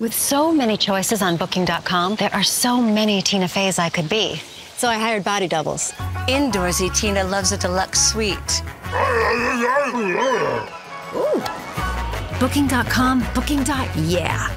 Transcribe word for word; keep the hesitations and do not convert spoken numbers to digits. With so many choices on Booking dot com, there are so many Tina Feys I could be. So I hired body doubles. Indoorsy Tina loves a deluxe suite. Ooh. Booking dot com, Booking dot yeah.